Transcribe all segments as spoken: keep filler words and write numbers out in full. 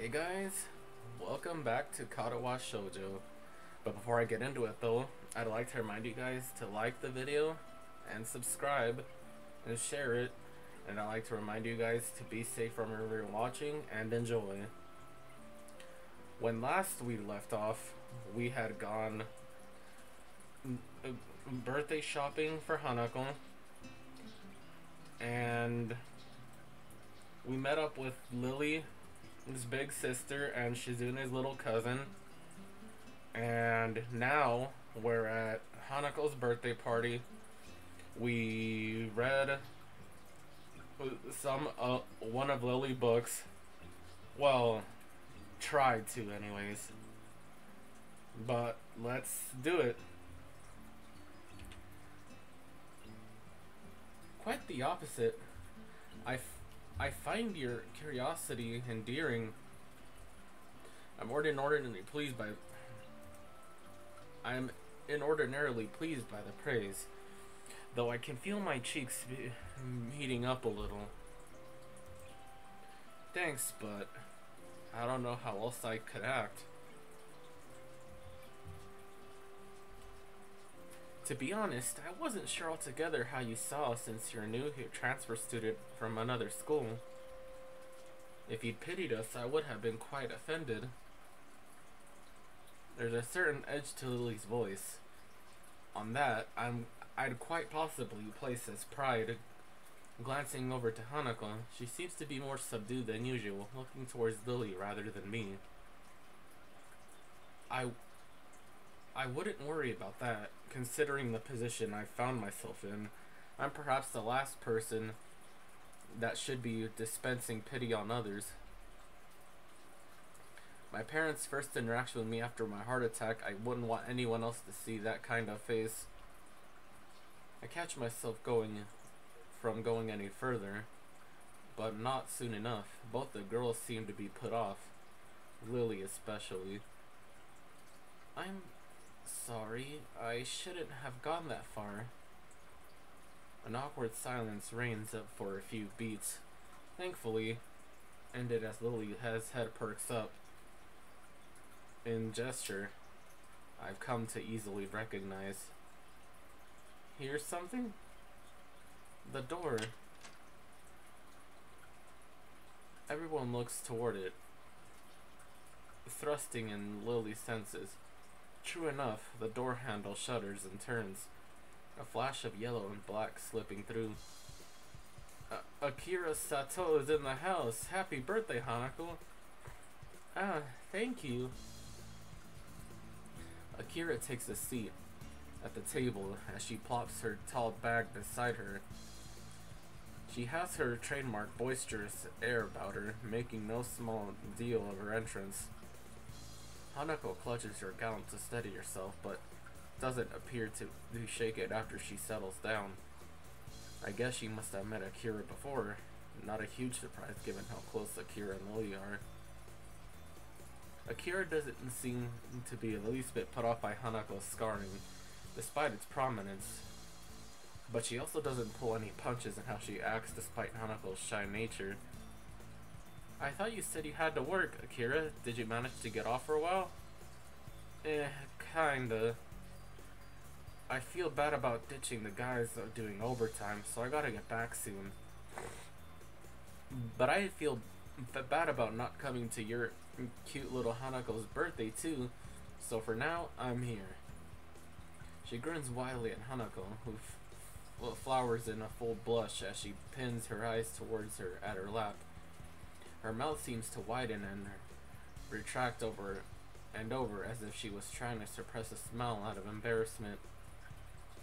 Hey guys, welcome back to Katawa Shoujo. But before I get into it though, I'd like to remind you guys to like the video and subscribe and share it, and I'd like to remind you guys to be safe from wherever you're watching and enjoy. When last we left off, we had gone birthday shopping for Hanako, and we met up with Lilly, his big sister, and Shizune's little cousin. And now we're at Hanako's birthday party. We read some uh, one of Lilly's books. Well, tried to anyways. But let's do it. Quite the opposite. I I find your curiosity endearing. I'm ordinarily pleased by I'm inordinarily pleased by the praise, though I can feel my cheeks heating up a little. Thanks, but I don't know how else I could act. To be honest, I wasn't sure altogether how you saw us since you're a new transfer student from another school. If you'd pitied us, I would have been quite offended. There's a certain edge to Lily's voice. On that, I'm, I'd quite possibly place as pride. Glancing over to Hanako, she seems to be more subdued than usual, looking towards Lilly rather than me. I... I wouldn't worry about that, considering the position I found myself in. I'm perhaps the last person that should be dispensing pity on others. My parents' first interaction with me after my heart attack, I wouldn't want anyone else to see that kind of face. I catch myself going from going any further, but not soon enough. Both the girls seem to be put off, Lilly especially. I'm... sorry, I shouldn't have gone that far. An awkward silence reigns up for a few beats. Thankfully, ended as Lilly has head perks up. In gesture, I've come to easily recognize. Hear something? The door. Everyone looks toward it, thrusting in Lilly's senses. True enough, the door handle shudders and turns, a flash of yellow and black slipping through. A Akira Satou is in the house! Happy birthday, Hanako! Ah, thank you! Akira takes a seat at the table as she plops her tall bag beside her. She has her trademark boisterous air about her, making no small deal of her entrance. Hanako clutches her gown to steady herself, but doesn't appear to shake it after she settles down. I guess she must have met Akira before. Not a huge surprise given how close Akira and Lilly are. Akira doesn't seem to be the least bit put off by Hanako's scarring, despite its prominence. But she also doesn't pull any punches in how she acts despite Hanako's shy nature. I thought you said you had to work, Akira. Did you manage to get off for a while? Eh, kinda. I feel bad about ditching the guys doing overtime, so I gotta get back soon. But I feel bad about not coming to your cute little Hanako's birthday too, so for now, I'm here. She grins widely at Hanako, who flowers in a full blush as she pins her eyes towards her at her lap. Her mouth seems to widen and retract over and over as if she was trying to suppress a smile out of embarrassment.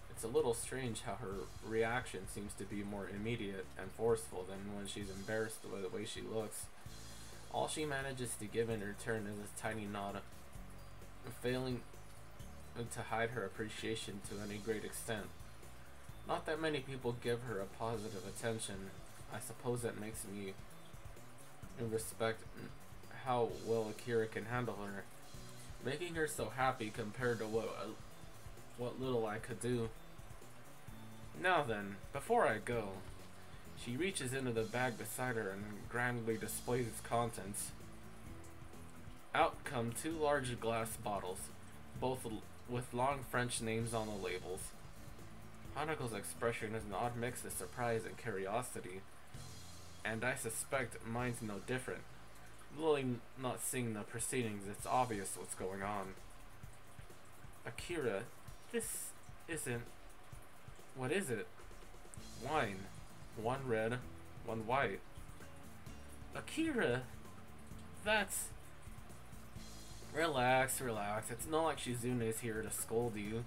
It's a little strange how her reaction seems to be more immediate and forceful than when she's embarrassed by the way she looks. All she manages to give in return is a tiny nod, failing to hide her appreciation to any great extent. Not that many people give her a positive attention. I suppose that makes me in respect how well Akira can handle her, making her so happy compared to what uh, what little I could do. Now then, before I go, she reaches into the bag beside her and grandly displays its contents. Out come two large glass bottles, both l with long French names on the labels. Hanako's expression is an odd mix of surprise and curiosity, and I suspect mine's no different. Lilly not seeing the proceedings, it's obvious what's going on. Akira, this isn't... What is it? Wine. One red, one white. Akira! That's... Relax, relax. It's not like Shizune is here to scold you.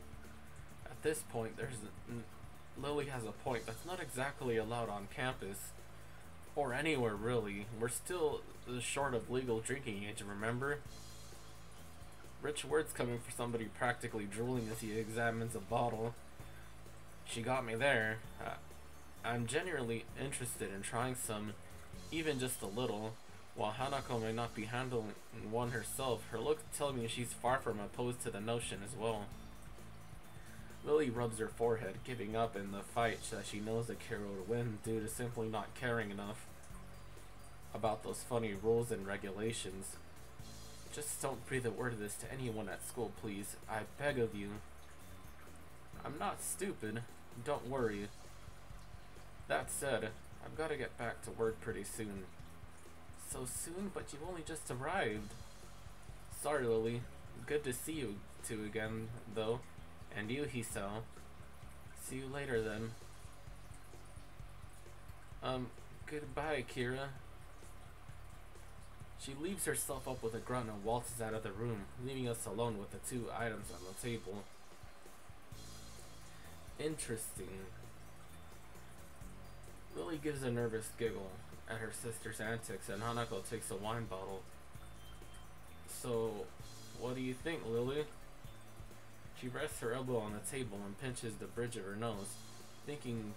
At this point, there's... A, Lilly has a point that's not exactly allowed on campus. Or anywhere, really. We're still short of legal drinking age, remember? Rich words coming for somebody practically drooling as he examines a bottle. She got me there. Uh, I'm genuinely interested in trying some, even just a little. While Hanako may not be handling one herself, her looks tell me she's far from opposed to the notion as well. Lilly rubs her forehead, giving up in the fight that she knows Akira would win due to simply not caring enough about those funny rules and regulations. Just don't breathe a word of this to anyone at school, please. I beg of you. I'm not stupid. Don't worry. That said, I've got to get back to work pretty soon. So soon, but you've only just arrived. Sorry, Lilly. Good to see you two again, though. And you, Hisao. See you later, then. Um, goodbye, Akira. She leaves herself up with a grunt and waltzes out of the room, leaving us alone with the two items on the table. Interesting. Lilly gives a nervous giggle at her sister's antics, and Hanako takes a wine bottle. So, what do you think, Lilly? She rests her elbow on the table and pinches the bridge of her nose, thinking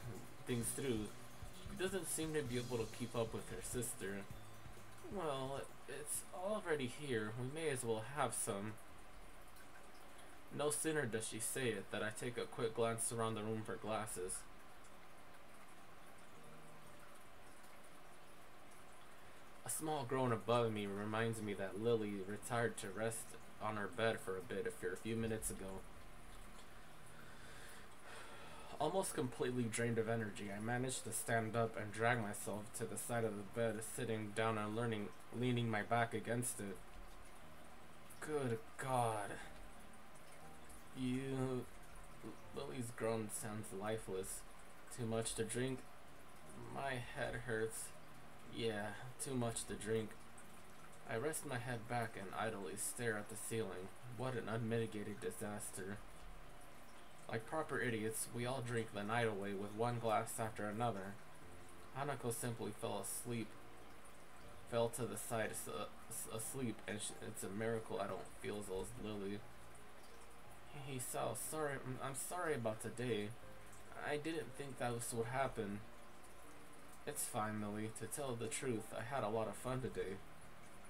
things through. She doesn't seem to be able to keep up with her sister. Well, it's already here. We may as well have some. No sooner does she say it than I take a quick glance around the room for glasses. A small groan above me reminds me that Lilly retired to rest on her bed for a bit a few minutes ago. Almost completely drained of energy, I managed to stand up and drag myself to the side of the bed, sitting down and leaning, leaning my back against it. Good God. You... Lily's groan sounds lifeless. Too much to drink? My head hurts. Yeah, too much to drink. I rest my head back and idly stare at the ceiling. What an unmitigated disaster. Like proper idiots, we all drink the night away with one glass after another. Hanako simply fell asleep, fell to the side asleep, and it's a miracle I don't feel as old as Lilly. Hey, Sal, sorry, I'm sorry about today. I didn't think that was what happened. It's fine, Lilly. To tell the truth, I had a lot of fun today.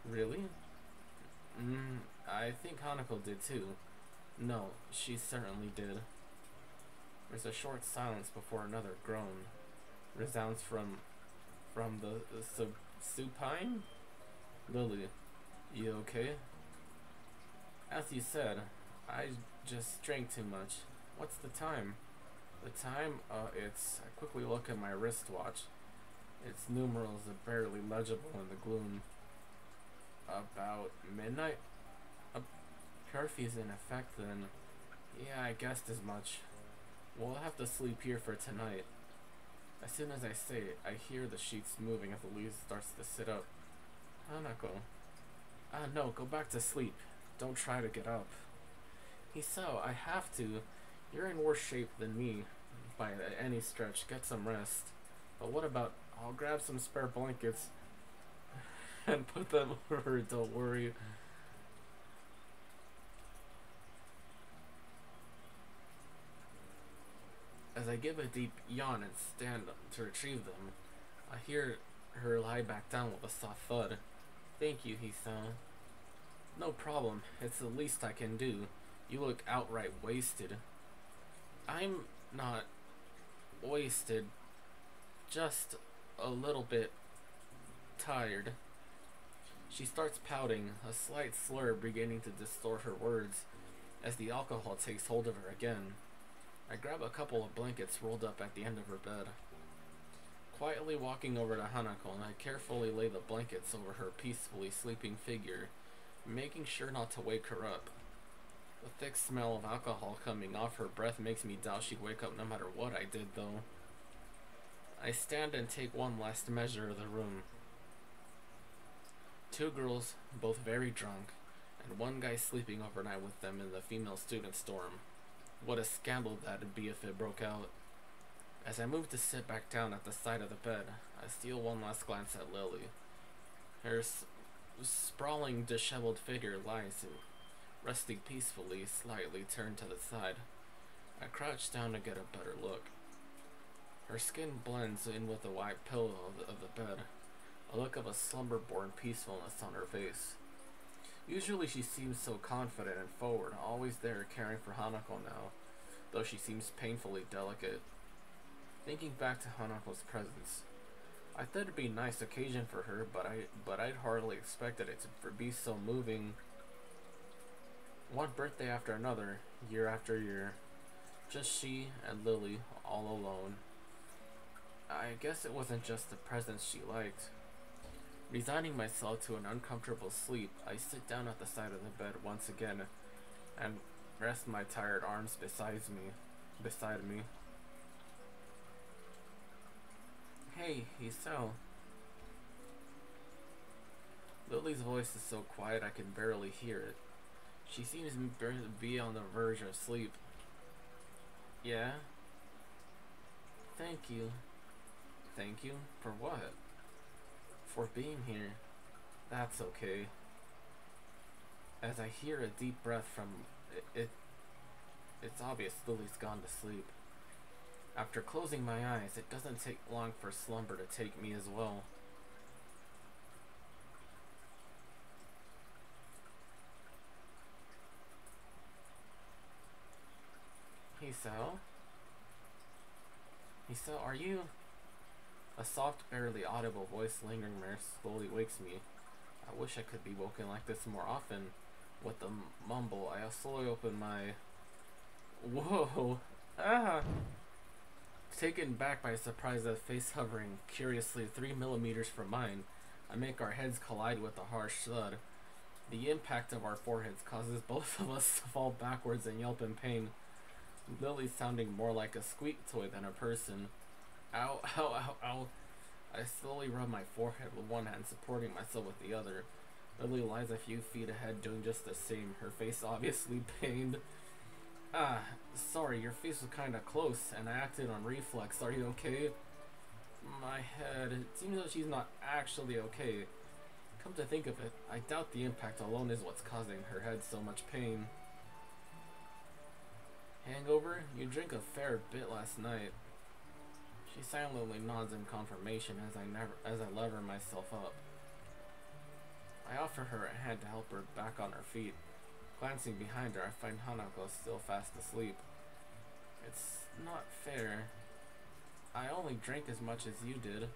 Really? Mm, I think Hanako did too. No, she certainly did. There's a short silence before another groan resounds from from the, the sub, supine? Lilly, you okay? As you said, I just drank too much. What's the time? The time? Uh, it's... I quickly look at my wristwatch. Its numerals are barely legible in the gloom. About midnight? Uh, curfew's in effect then. Yeah, I guessed as much. We'll have to sleep here for tonight. As soon as I say it, I hear the sheets moving as the leaves starts to sit up. Hanako. Ah, no, go back to sleep. Don't try to get up. Hisao, I have to. You're in worse shape than me, by any stretch. Get some rest. But what about... I'll grab some spare blankets and put them over, don't worry. As I give a deep yawn and stand up to retrieve them, I hear her lie back down with a soft thud. Thank you, Hisao. No problem, it's the least I can do. You look outright wasted. I'm not wasted, just a little bit tired. She starts pouting, a slight slur beginning to distort her words as the alcohol takes hold of her again. I grab a couple of blankets rolled up at the end of her bed. Quietly walking over to Hanako, and I carefully lay the blankets over her peacefully sleeping figure, making sure not to wake her up. The thick smell of alcohol coming off her breath makes me doubt she'd wake up no matter what I did, though. I stand and take one last measure of the room. Two girls, both very drunk, and one guy sleeping overnight with them in the female student's dorm. What a scandal that'd be if it broke out. As I move to sit back down at the side of the bed, I steal one last glance at Lilly. Her s sprawling, disheveled figure lies, resting peacefully, slightly turned to the side. I crouch down to get a better look. Her skin blends in with the white pillow of the, of the bed, a look of a slumber-born peacefulness on her face. Usually she seems so confident and forward, always there caring for Hanako now, though she seems painfully delicate. Thinking back to Hanako's presence, I thought it'd be a nice occasion for her, but I but I'd hardly expected it to be so moving. One birthday after another, year after year, just she and Lilly all alone. I guess it wasn't just the presence she liked. Resigning myself to an uncomfortable sleep, I sit down at the side of the bed once again, and rest my tired arms beside me, beside me. Hey, Hisao. Lily's voice is so quiet I can barely hear it. She seems to be on the verge of sleep. Yeah? Thank you. Thank you? For what? For being here. That's okay. As I hear a deep breath from it, it it's obvious Lily's gone to sleep. After closing my eyes, it doesn't take long for slumber to take me as well. Hisao? Hisao, are you? A soft, barely audible voice lingering there slowly wakes me. I wish I could be woken like this more often. With a mumble, I slowly open my... Whoa! Ah! Taken back by surprise at face hovering, curiously three millimeters from mine, I make our heads collide with a harsh thud. The impact of our foreheads causes both of us to fall backwards and yelp in pain, Lily sounding more like a squeak toy than a person. Ow, ow, ow, ow. I slowly rub my forehead with one hand, supporting myself with the other. Lily lies a few feet ahead doing just the same, her face obviously pained. Ah, sorry, your face was kinda close, and I acted on reflex. Are you okay? My head... It seems that she's not actually okay. Come to think of it, I doubt the impact alone is what's causing her head so much pain. Hangover? You drank a fair bit last night. She silently nods in confirmation as I, never, as I lever myself up. I offer her a hand to help her back on her feet. Glancing behind her, I find Hanako still fast asleep. It's not fair. I only drank as much as you did.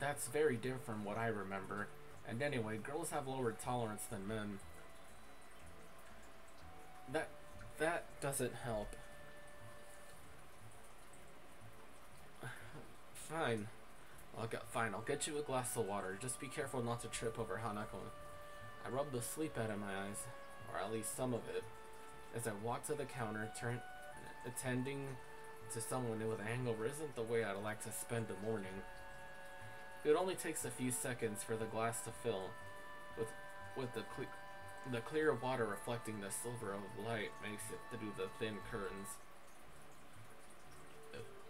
That's very different from what I remember. And anyway, girls have lower tolerance than men. That, that doesn't help. Fine. I'll get, fine, I'll get you a glass of water. Just be careful not to trip over Hanako. I rub the sleep out of my eyes, or at least some of it, as I walk to the counter. Turn, attending to someone with a hangover isn't the way I'd like to spend the morning. It only takes a few seconds for the glass to fill, with with the, cle the clear water reflecting the silver of light makes it through the thin curtains.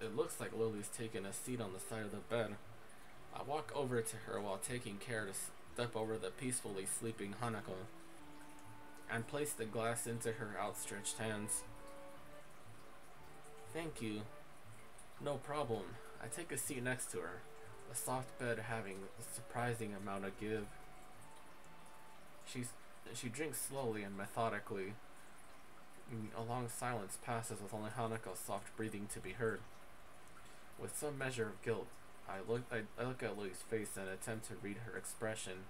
It looks like Lily's taken a seat on the side of the bed. I walk over to her while taking care to step over the peacefully sleeping Hanako and place the glass into her outstretched hands. Thank you. No problem. I take a seat next to her, a soft bed having a surprising amount of give. She's, she drinks slowly and methodically. A long silence passes with only Hanako's soft breathing to be heard. With some measure of guilt, I look, I, I look at Lily's face and attempt to read her expression.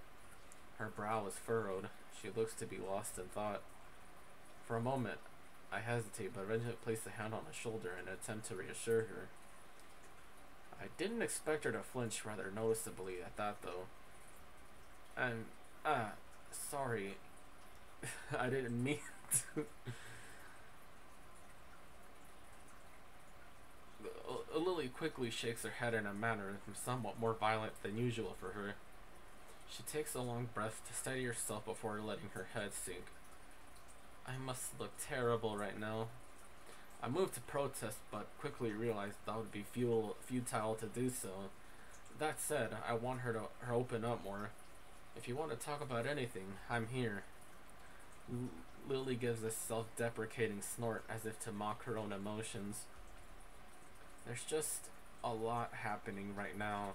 Her brow is furrowed. She looks to be lost in thought. For a moment, I hesitate, but eventually place a hand on her shoulder in an attempt to reassure her. I didn't expect her to flinch rather noticeably at that, though. I'm, ah, sorry. I didn't mean to. Lily quickly shakes her head in a manner somewhat more violent than usual for her. She takes a long breath to steady herself before letting her head sink. I must look terrible right now. I moved to protest, but quickly realized that would be futile, futile to do so. That said, I want her to her open up more. If you want to talk about anything, I'm here. L- Lily gives a self-deprecating snort as if to mock her own emotions. There's just a lot happening right now.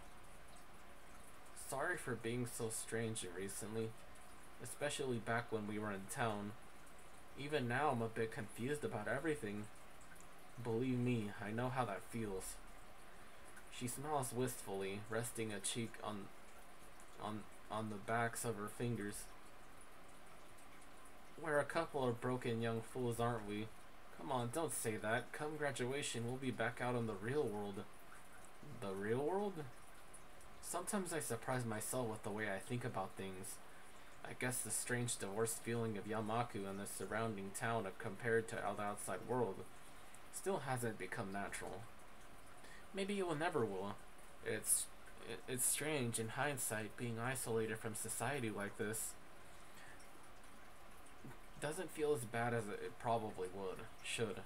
Sorry for being so strange recently, especially back when we were in town. Even now, I'm a bit confused about everything. Believe me, I know how that feels. She smiles wistfully, resting a cheek on, on, on the backs of her fingers. We're a couple of broken young fools, aren't we? Come on, don't say that. Come graduation, we'll be back out in the real world. The real world? Sometimes I surprise myself with the way I think about things. I guess the strange divorced feeling of Yamaku and the surrounding town compared to the outside world still hasn't become natural. Maybe it will never will. It's, it, it's strange in hindsight being isolated from society like this. Doesn't feel as bad as it probably would, should.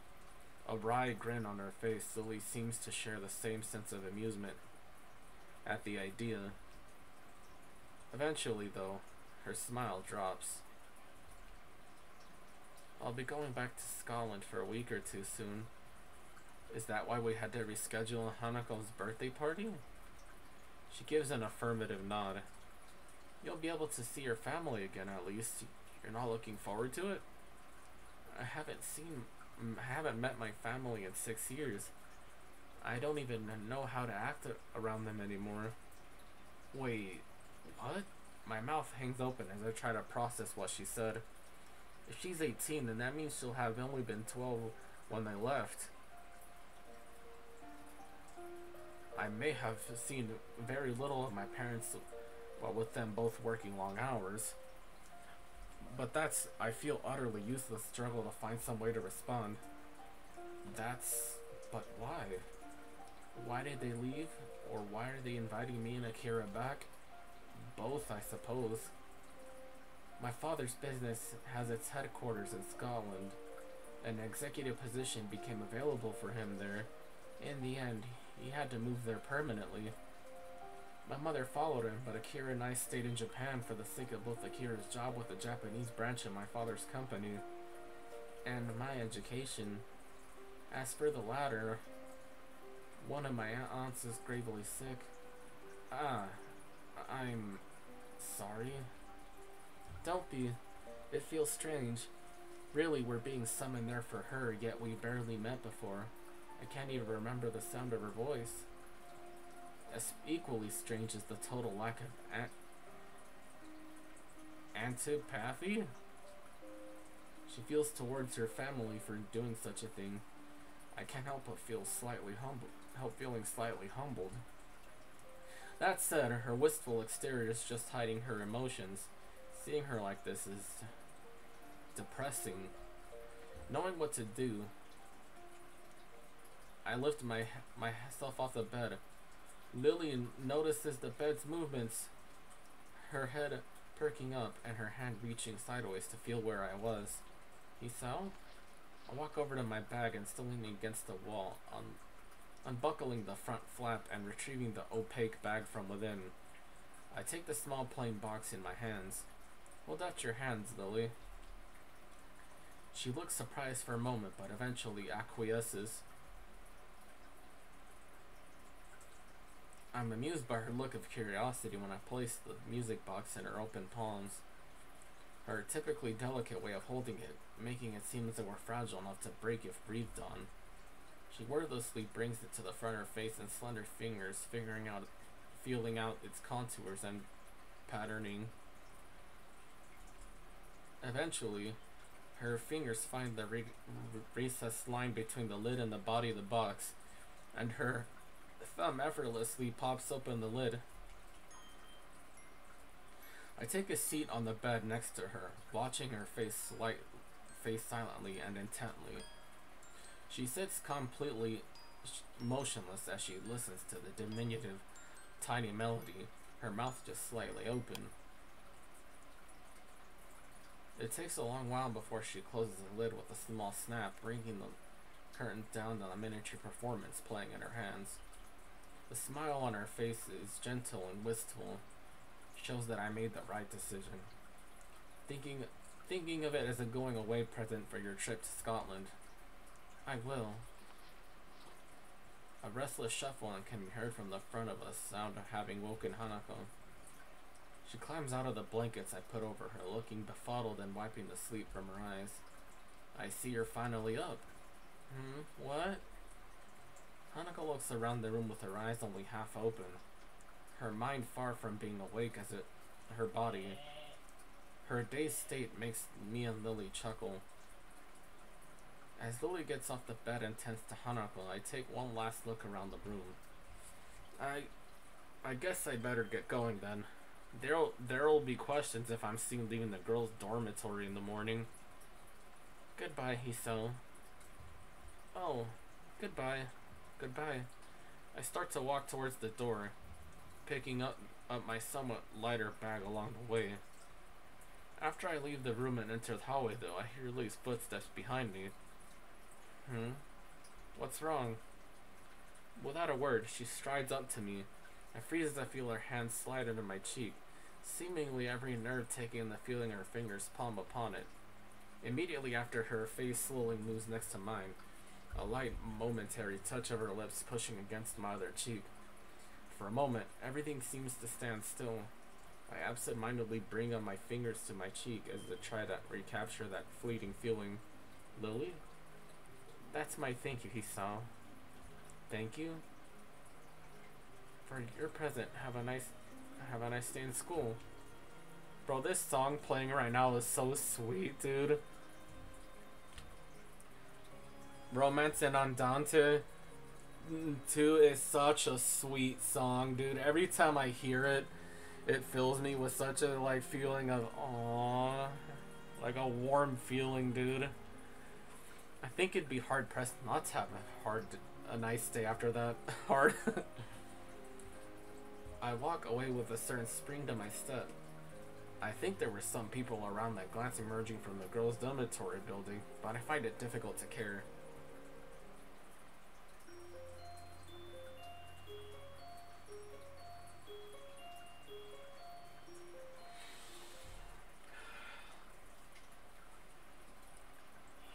A wry grin on her face, Lily seems to share the same sense of amusement at the idea. Eventually, though, her smile drops. I'll be going back to Scotland for a week or two soon. Is that why we had to reschedule Hanako's birthday party? She gives an affirmative nod. You'll be able to see your family again, at least. You're not looking forward to it? I haven't seen... I haven't met my family in six years. I don't even know how to act around them anymore. Wait, what? My mouth hangs open as I try to process what she said. If she's eighteen, then that means she'll have only been twelve when they left. I may have seen very little of my parents, well, with them both working long hours. But that's... I feel utterly useless, struggle to find some way to respond. That's... but why? Why did they leave? Or why are they inviting me and Akira back? Both, I suppose. My father's business has its headquarters in Scotland. An executive position became available for him there. In the end, he had to move there permanently. My mother followed him, but Akira and I stayed in Japan for the sake of both Akira's job with the Japanese branch of my father's company, and my education. As for the latter, one of my aunts is gravely sick. Ah, I'm sorry. Don't be. It feels strange. Really, we're being summoned there for her, yet we barely met before. I can't even remember the sound of her voice. As equally strange is the total lack of a antipathy she feels towards her family for doing such a thing. I can't help but feel slightly humbled. Help feeling slightly humbled. That said, her wistful exterior is just hiding her emotions. Seeing her like this is depressing. Knowing what to do, I lift my myself off the bed. Lillian notices the bed's movements, her head perking up and her hand reaching sideways to feel where I was. Hisao? I walk over to my bag and still leaning against the wall, un unbuckling the front flap and retrieving the opaque bag from within. I take the small plain box in my hands. Hold out your hands, Lily. She looks surprised for a moment, but eventually acquiesces. I'm amused by her look of curiosity when I place the music box in her open palms. Her typically delicate way of holding it, making it seem as if it were fragile enough to break if breathed on. She wordlessly brings it to the front of her face and slender fingers, figuring out, feeling out its contours and patterning. Eventually, her fingers find the re recessed line between the lid and the body of the box, and her thumb effortlessly pops open the lid. I take a seat on the bed next to her, watching her face, light, face silently and intently. She sits completely motionless as she listens to the diminutive, tiny melody, her mouth just slightly open. It takes a long while before she closes the lid with a small snap, bringing the curtain down on a miniature performance playing in her hands. The smile on her face is gentle and wistful, shows that I made the right decision. Thinking, thinking of it as a going away present for your trip to Scotland. I will. A restless shuffle can be heard from the front of us, sound of having woken Hanako. She climbs out of the blankets I put over her, looking befuddled and wiping the sleep from her eyes. I see her finally up. Hmm, what? Hanako looks around the room with her eyes only half open, her mind far from being awake as it, her body. Her dazed state makes me and Lilly chuckle. As Lilly gets off the bed and tends to Hanako, I take one last look around the room. I... I guess I better get going then. There'll, there'll be questions if I'm seen leaving the girls' dormitory in the morning. Goodbye, Hisao. Oh, goodbye. Goodbye. I start to walk towards the door, picking up, up my somewhat lighter bag along the way. After I leave the room and enter the hallway, though, I hear Lee's footsteps behind me. Hmm? What's wrong? Without a word, she strides up to me. I freeze as I feel her hand slide into my cheek, seemingly every nerve taking in the feeling her fingers palm upon it. Immediately after, her face slowly moves next to mine, a light, momentary touch of her lips pushing against my other cheek. For a moment, everything seems to stand still. I absentmindedly bring up my fingers to my cheek as I try to recapture that fleeting feeling. Lilly? That's my thank you, Hisao. Thank you? For your present, have a nice, have a nice day in school. Bro, this song playing right now is so sweet, dude. Romance and Andante two is such a sweet song, dude. Every time I hear it, it fills me with such a like feeling of aww, like a warm feeling, dude. I think it'd be hard pressed not to have a hard, a nice day after that. Hard. I walk away with a certain spring to my step. I think there were some people around that glance emerging from the girls' dormitory building, but I find it difficult to care.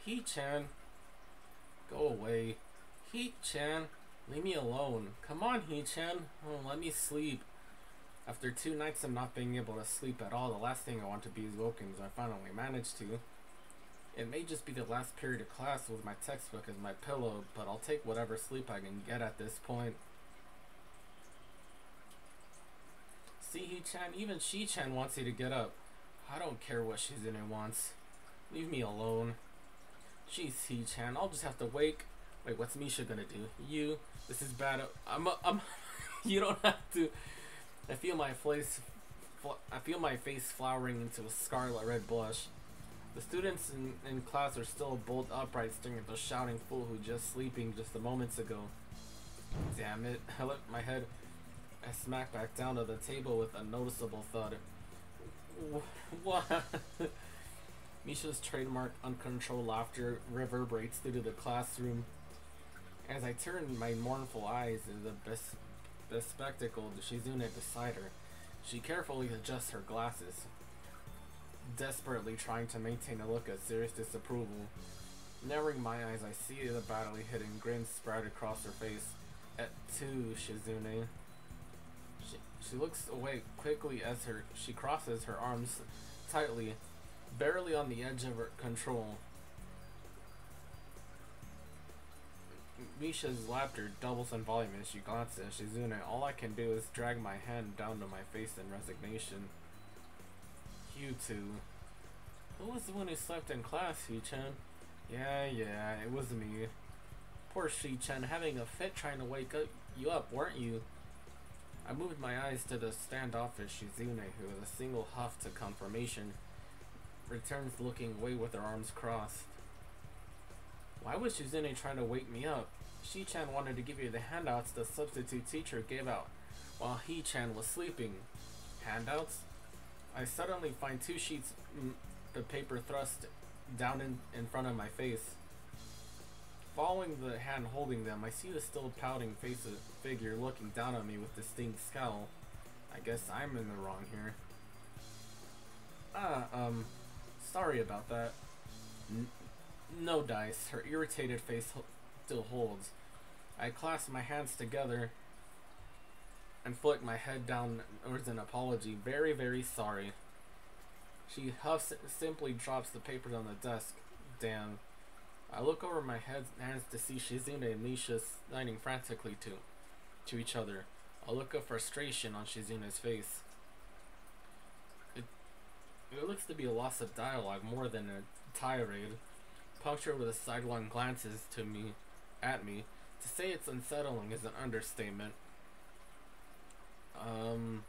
He-chan, go away. He-chan, leave me alone. Come on, He-chan. Oh, let me sleep. After two nights of not being able to sleep at all, the last thing I want to be is woken, as I finally managed to. It may just be the last period of class with my textbook as my pillow, but I'll take whatever sleep I can get at this point. See, He-chan, even She-chan wants you to get up. I don't care what Shizune wants. Leave me alone. Jeez, He-chan, I'll just have to wake. Wait, what's Misha gonna do? You, this is bad. I'm, I'm. You don't have to. I feel my face, I feel my face flowering into a scarlet red blush. The students in, in class are still bolt upright, staring at the shouting fool who just sleeping just a moments ago. Damn it! I lift my head. I smack back down to the table with a noticeable thud. What? Misha's trademark uncontrolled laughter reverberates through the classroom. As I turn my mournful eyes into the bes bespectacled Shizune beside her, she carefully adjusts her glasses, desperately trying to maintain a look of serious disapproval. Narrowing my eyes, I see the badly hidden grin spread across her face. At two, Shizune. She, she looks away quickly as her she crosses her arms tightly, barely on the edge of her control. Misha's laughter doubles in volume as she glances at Shizune. All I can do is drag my hand down to my face in resignation. You two. Who was the one who slept in class, Shi-chan? Yeah, yeah, it was me. Poor Shi-chan, having a fit trying to wake up you up, weren't you? I moved my eyes to the standoffish Shizune, who with a single huff to confirmation, returns looking away with her arms crossed. Why was Shizune trying to wake me up? Shi-chan wanted to give you the handouts the substitute teacher gave out while He-chan was sleeping. Handouts? I suddenly find two sheets of paper thrust down in, in front of my face. Following the hand holding them, I see the still pouting face of figure looking down at me with distinct scowl. I guess I'm in the wrong here. Ah, um, sorry about that. N no dice. Her irritated face ho still holds. I clasp my hands together and flick my head down towards an apology. Very, very sorry. She huffs and simply drops the papers on the desk. Damn. I look over my head, hands to see Shizune and Misha signing frantically to, to each other. A look of frustration on Shizune's face. It, it looks to be a loss of dialogue more than a tirade, punctured with sidelong glances to me, at me. To say it's unsettling is an understatement. Um,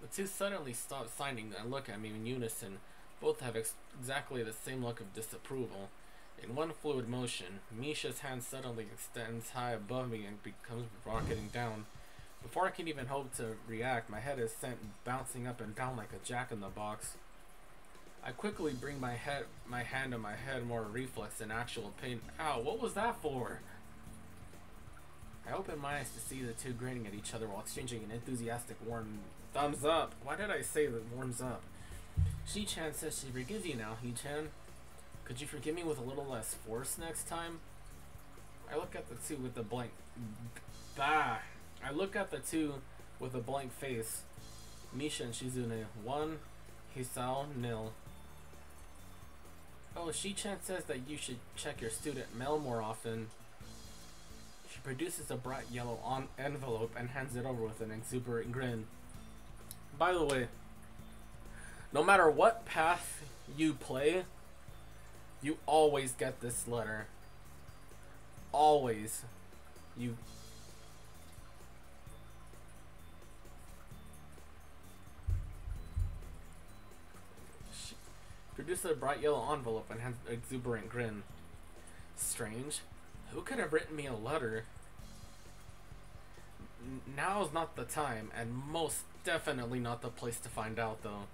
the two suddenly stop signing and look at me in unison. Both have ex exactly the same look of disapproval. In one fluid motion, Misha's hand suddenly extends high above me and becomes rocketing down. Before I can even hope to react, my head is sent bouncing up and down like a jack-in-the-box. I quickly bring my head, my hand to my head, more reflex than actual pain. Ow, what was that for? I open my eyes to see the two grinning at each other while exchanging an enthusiastic warm thumbs up. Why did I say the warms up? Shi-chan says she forgives you now, He-chan. Could you forgive me with a little less force next time? I look at the two with a blank... Bah! I look at the two with a blank face. Misha and Shizune, one, Hisao, nil. Oh, Shi-chan says that you should check your student mail more often. She produces a bright yellow on envelope and hands it over with an exuberant grin. By the way, no matter what path you play, you always get this letter. Always. You... She produced a bright yellow envelope and had an exuberant grin. Strange. Who could have written me a letter? N now's not the time, and most definitely not the place to find out, though.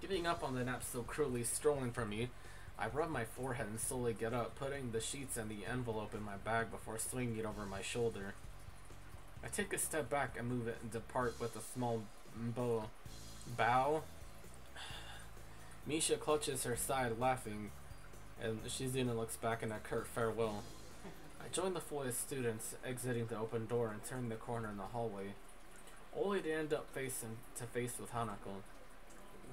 Giving up on the nap so cruelly stolen from me, I rub my forehead and slowly get up, putting the sheets and the envelope in my bag before swinging it over my shoulder. I take a step back and move it and depart with a small bow. Bow? Misha clutches her side, laughing, and Shizune looks back in a curt farewell. I join the flood of students exiting the open door and turn the corner in the hallway, only to end up face to face with Hanako.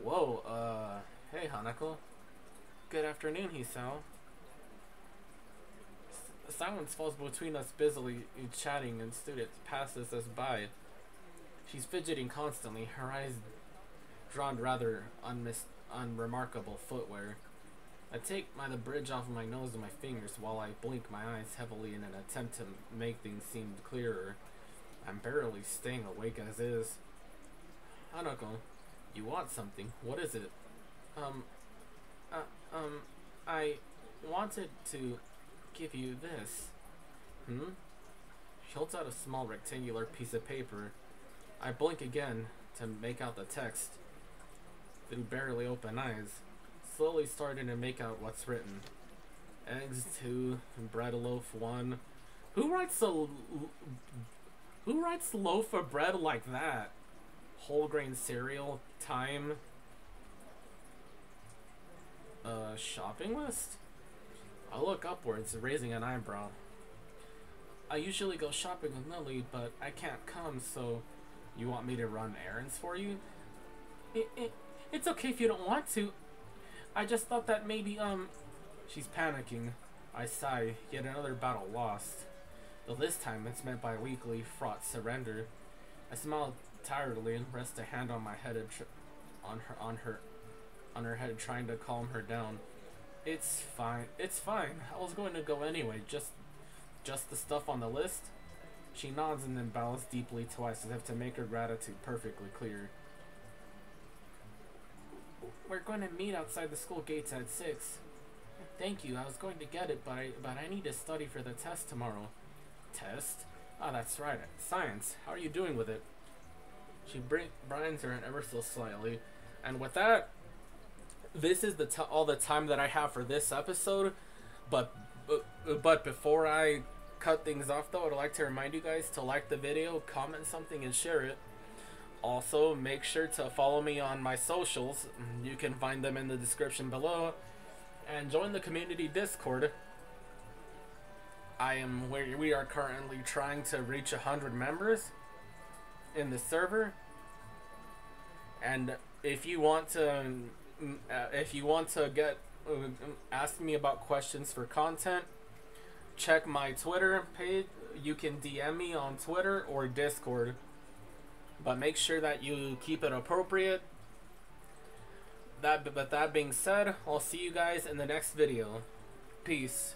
Whoa, uh, hey Hanako. Good afternoon, Hisao. S silence falls between us, busily chatting, and students passes us by. She's fidgeting constantly, her eyes drawn rather unmis unremarkable footwear. I take my, the bridge off of my nose and my fingers while I blink my eyes heavily in an attempt to make things seem clearer. I'm barely staying awake as is. Hanako, you want something. What is it? Um, uh, um, I wanted to give you this. Hmm? She holds out a small rectangular piece of paper. I blink again to make out the text through barely open eyes. Slowly starting to make out what's written. Eggs two, bread loaf one. Who writes a who writes loaf of bread like that? Whole grain cereal. Time. Uh, shopping list. I look upwards, raising an eyebrow. I usually go shopping with Lilly, but I can't come, so you want me to run errands for you? It, it, it's okay if you don't want to. I just thought that maybe, um... She's panicking. I sigh, yet another battle lost. though this time it's meant by weakly fraught surrender. I smile tiredly and rest a hand on my head and tr on her on her on her head, trying to calm her down. It's fine. It's fine. I was going to go anyway. Just, just the stuff on the list. She nods and then bows deeply twice, as if to make her gratitude perfectly clear. We're going to meet outside the school gates at six. Thank you. I was going to get it, but I but I need to study for the test tomorrow. Test? Ah, oh, that's right. Science. How are you doing with it? She brightens her ever so slightly, and with that, this is the t all the time that I have for this episode. But but before I cut things off, though, I'd like to remind you guys to like the video, comment something, and share it. Also, make sure to follow me on my socials. You can find them in the description below. And join the community Discord. I am where we are currently trying to reach one hundred members in the server. And if you want to, if you want to get ask me about questions for content, check my Twitter page. You can D M me on Twitter or Discord. But make sure that you keep it appropriate. That, but that being said, I'll see you guys in the next video. Peace.